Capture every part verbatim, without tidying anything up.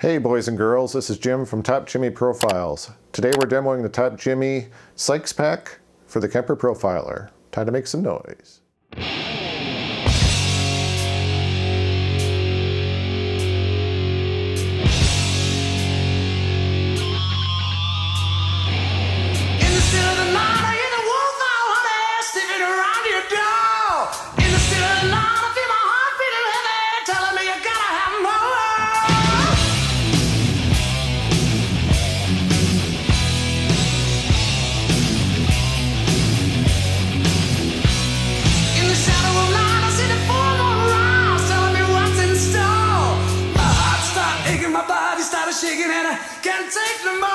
Hey boys and girls, this is Jim from Top Jimi Profiles. Today we're demoing the Top Jimi Sykes Pack for the Kemper Profiler. Time to make some noise. Can't take no more.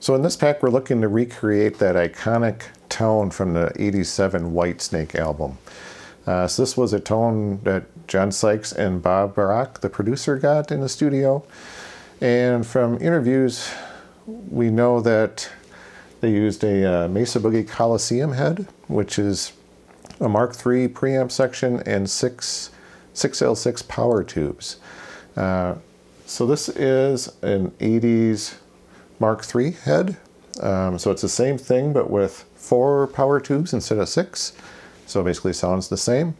So in this pack, we're looking to recreate that iconic tone from the eighty-seven Whitesnake album. Uh, so this was a tone that John Sykes and Bob Barak, the producer, got in the studio. And from interviews, we know that they used a uh, Mesa Boogie Coliseum head, which is a Mark three preamp section and six, six L six power tubes. Uh, so this is an eighties Mark three head, um, so it's the same thing but with four power tubes instead of six, so basically sounds the same.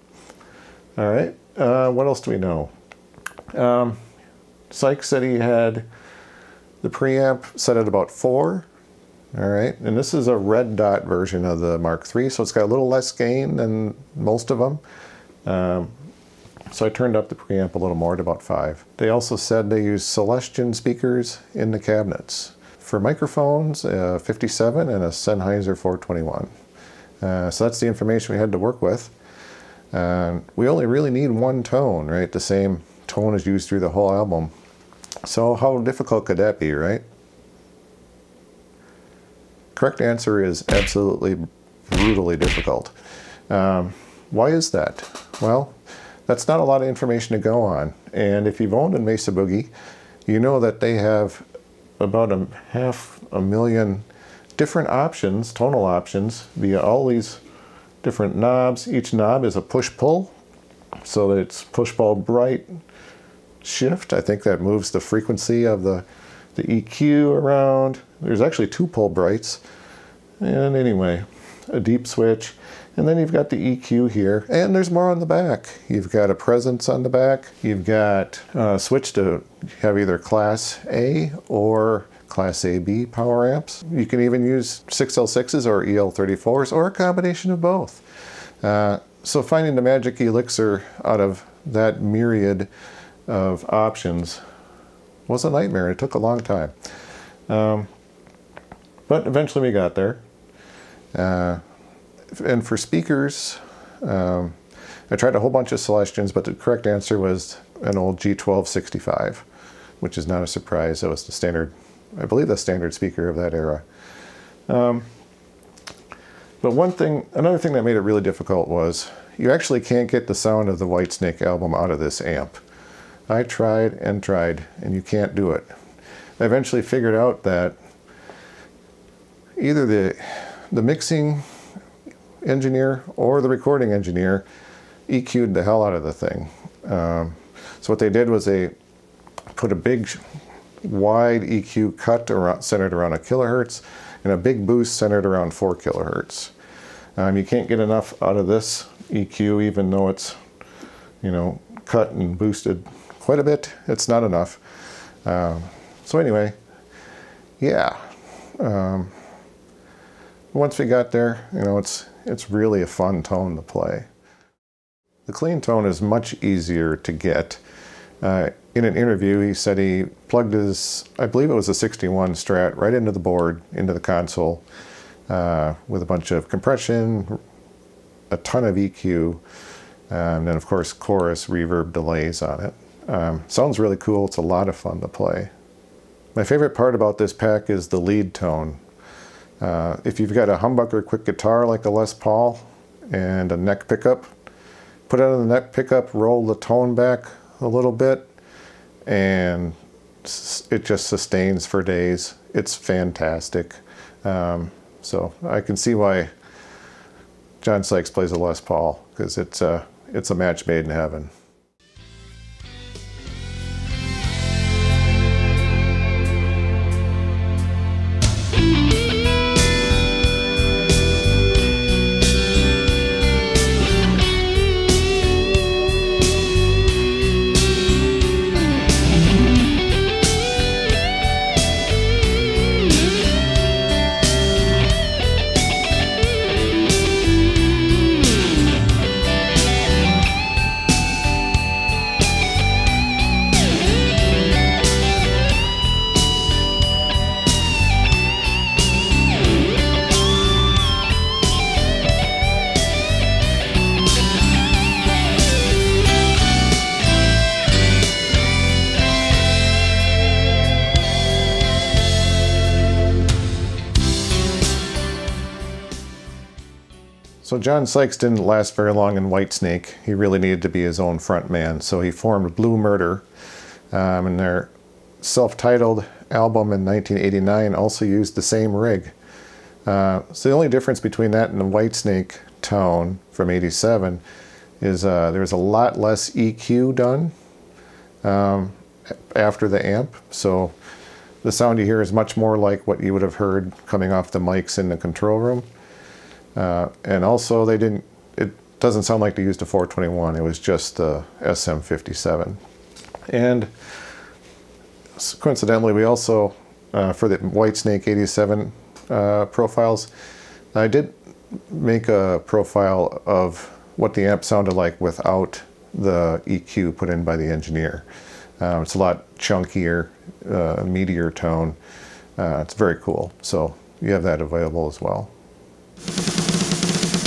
All right, uh, what else do we know? Um, Sykes said he had the preamp set at about four, all right, and this is a red dot version of the Mark three, so it's got a little less gain than most of them. Um, So I turned up the preamp a little more to about five. They also said they used Celestion speakers in the cabinets. For microphones, a fifty-seven and a Sennheiser four twenty-one. Uh, so that's the information we had to work with. Uh, we only really need one tone, right? The same tone is used through the whole album. So how difficult could that be, right? Correct answer is absolutely brutally difficult. Um, why is that? Well, that's not a lot of information to go on. And if you've owned a Mesa Boogie, you know that they have about a half a million different options, tonal options, via all these different knobs. Each knob is a push-pull, so that it's push-pull bright shift. I think that moves the frequency of the, the E Q around. There's actually two pull brights. And anyway, a deep switch. And then you've got the E Q here, and there's more on the back. You've got a presence on the back. You've got a switch to have either Class A or Class A B power amps. You can even use six L sixes or E L thirty-fours or a combination of both. Uh, so finding the magic elixir out of that myriad of options was a nightmare. It took a long time. Um, but eventually we got there. Uh, and for speakers, um, I tried a whole bunch of Celestions, but the correct answer was an old G twelve sixty-five, which is not a surprise. That was the standard, I believe the standard speaker of that era. Um, but one thing, another thing that made it really difficult was you actually can't get the sound of the Whitesnake album out of this amp. I tried and tried, and you can't do it. I eventually figured out that either the, the mixing engineer or the recording engineer E Q'd the hell out of the thing. Um, so what they did was they put a big wide E Q cut around, centered around a kilohertz, and a big boost centered around four kilohertz. Um, you can't get enough out of this E Q, even though it's, you know, cut and boosted quite a bit. It's not enough. Um, so anyway, yeah. Um, once we got there, you know, it's it's really a fun tone to play. The clean tone is much easier to get. Uh, in an interview, he said he plugged his, I believe it was a sixty-one Strat, right into the board, into the console, uh, with a bunch of compression, a ton of E Q, and then of course chorus, reverb, delays on it. Um, sounds really cool. It's a lot of fun to play. My favorite part about this pack is the lead tone. Uh, if you've got a humbucker quick guitar like a Les Paul and a neck pickup, put it on the neck pickup, roll the tone back a little bit, and it just sustains for days. It's fantastic. Um, so I can see why John Sykes plays a Les Paul, because it's a, it's a match made in heaven. So John Sykes didn't last very long in Whitesnake. He really needed to be his own front man, so he formed Blue Murder, um, and their self-titled album in nineteen eighty-nine also used the same rig. Uh, so the only difference between that and the Whitesnake tone from eighty-seven is uh, there was a lot less E Q done um, after the amp, so the sound you hear is much more like what you would have heard coming off the mics in the control room. Uh, and also they didn't, it doesn't sound like they used a four twenty-one, it was just the S M fifty-seven. And coincidentally, we also, uh, for the Whitesnake eighty-seven uh, profiles, I did make a profile of what the amp sounded like without the E Q put in by the engineer. Um, it's a lot chunkier, uh, meatier tone. Uh, it's very cool. So you have that available as well. You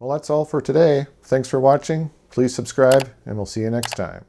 Well, that's all for today. Thanks for watching. Please subscribe, and we'll see you next time.